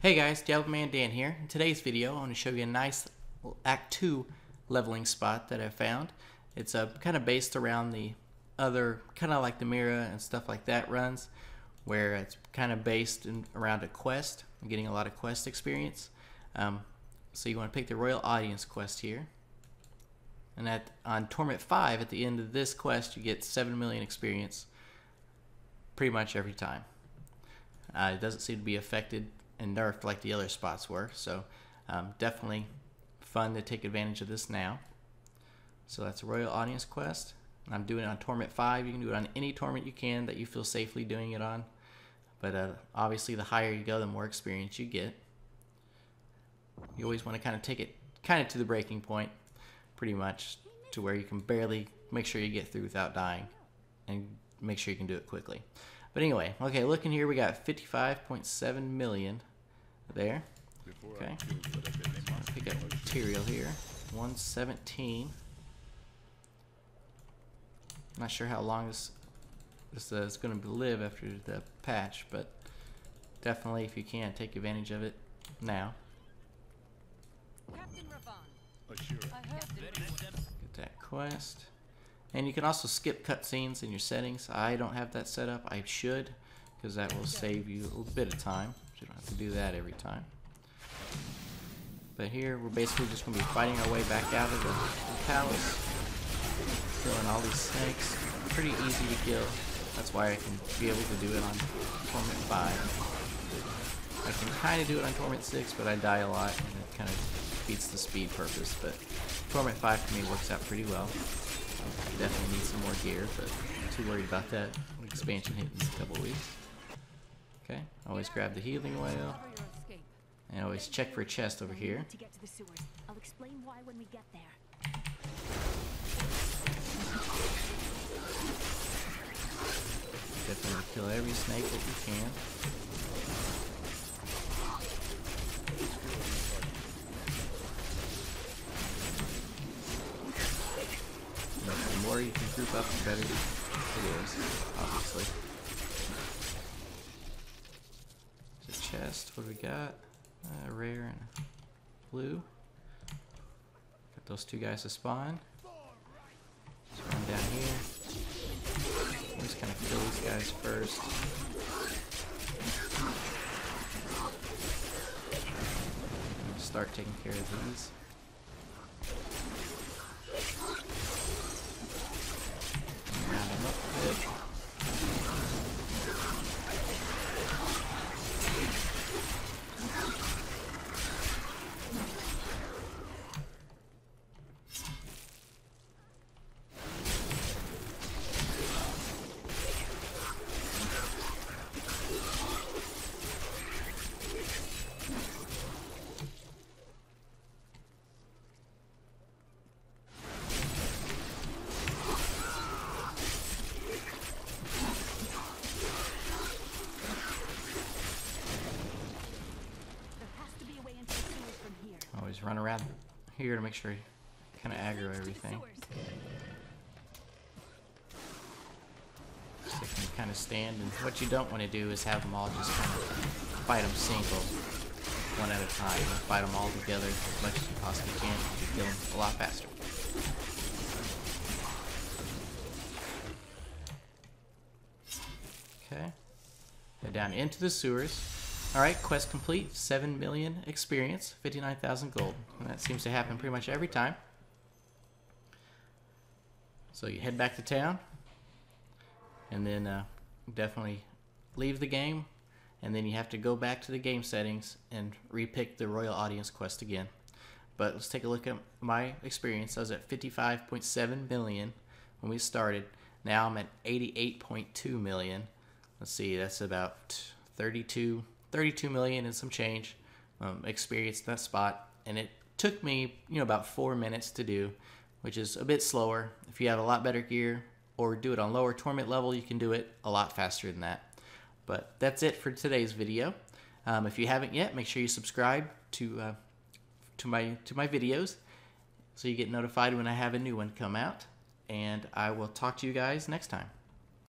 Hey guys, DiabloMan Man Dan here. In today's video, I'm going to show you a nice Act 2 leveling spot that I found. It's kind of based around the other, kind of like the Mira and stuff like that runs, where it's kind of based around a quest. I'm getting a lot of quest experience. So you want to pick the Royal Audience quest here. And on Torment 5, at the end of this quest, you get 7 million experience pretty much every time. It doesn't seem to be affected and nerfed like the other spots were, so definitely fun to take advantage of this now. So that's a Royal Audience quest, and I'm doing it on Torment 5. You can do it on any Torment you can that you feel safely doing it on, but obviously the higher you go, the more experience you get. You always want to kind of take it kind of to the breaking point, pretty much, to where you can barely make sure you get through without dying, and make sure you can do it quickly. But anyway, okay, looking here, we got 55.7 million there. Okay, let's pick up material here, 117. Not sure how long this is going to live after the patch, but definitely, if you can, take advantage of it now. Get that quest. And you can also skip cutscenes in your settings. I don't have that set up. I should, because that will save you a little bit of time. So you don't have to do that every time. But here, we're basically just going to be fighting our way back out of the palace. Killing all these snakes. Pretty easy to kill. That's why I can be able to do it on Torment 5. I can kind of do it on Torment 6, but I die a lot, and it kind of beats the speed purpose. But Torment 5 for me works out pretty well. Definitely need some more gear, but I'm too worried about that expansion hitting in a couple weeks. Okay, always grab the healing oil, and always check for a chest over here. Definitely kill every snake that you can. The more you can group up, the better it is, obviously. There's a chest. What do we got? Rare and blue. Got those two guys to spawn. Just run down here. I'm just gonna kill these guys first. Start taking care of these. Always run around here to make sure you kind of aggro everything. So you can kind of stand, and what you don't want to do is have them all just kind of fight them single, one at a time. And fight them all together as much as you possibly can. You kill them a lot faster. Okay, head down into the sewers. Alright, quest complete, 7 million experience, 59,000 gold. And that seems to happen pretty much every time. So you head back to town, and then definitely leave the game, and then you have to go back to the game settings and re-pick the Royal Audience quest again. But let's take a look at my experience. I was at 55.7 million when we started. Now I'm at 88.2 million. Let's see, that's about 32 million and some change experienced that spot, and it took me about 4 minutes to do, which is a bit slower. If you have a lot better gear or do it on lower torment level, you can do it a lot faster than that. But that's it for today's video. If you haven't yet, make sure you subscribe to my videos so you get notified when I have a new one come out, and I will talk to you guys next time.